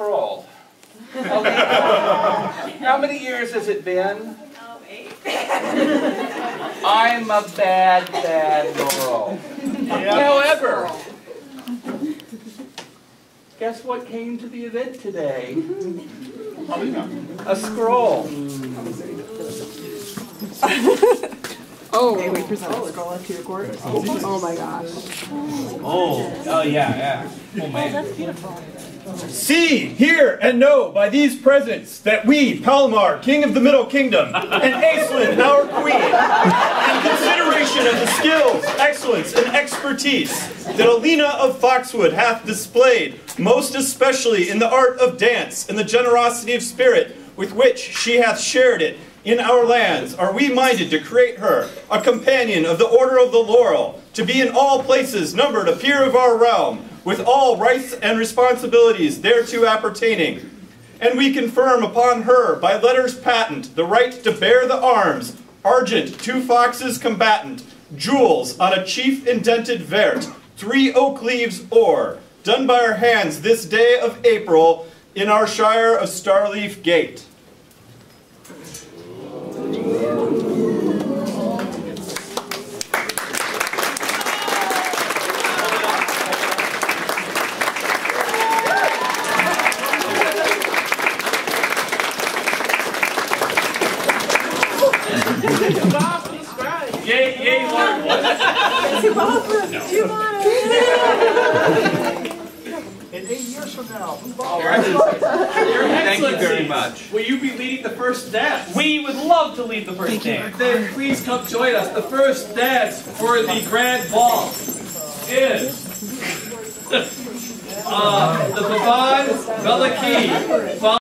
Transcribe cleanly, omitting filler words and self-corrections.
for all. Okay. How many years has it been? 8. I'm a bad, bad girl. Yep. However, guess what came to the event today? A scroll. Oh, okay, wait for a scroll up to your court. Oh my gosh. Oh yeah, yeah. Oh man. That's beautiful. See, hear, and know by these presents that we, Palmar, King of the Middle Kingdom, and Aislin, our Queen, in consideration of the skills, excellence, and expertise that Alina of Foxwood hath displayed, most especially in the art of dance and the generosity of spirit with which she hath shared it in our lands, are we minded to create her a companion of the Order of the Laurel, to be in all places numbered a peer of our realm, with all rights and responsibilities thereto appertaining. And we confirm upon her, by letters patent, the right to bear the arms, argent, 2 foxes combatant, jewels on a chief indented vert, 3 oak leaves ore, done by our hands this day of April in our shire of Starleaf Gate. In 8 years from now, all right. Your Excellency, thank you very much. Will you be leading the first dance? We would love to lead the first dance. Then please come join us. The first dance for the grand ball is the Pavane Belle Qui.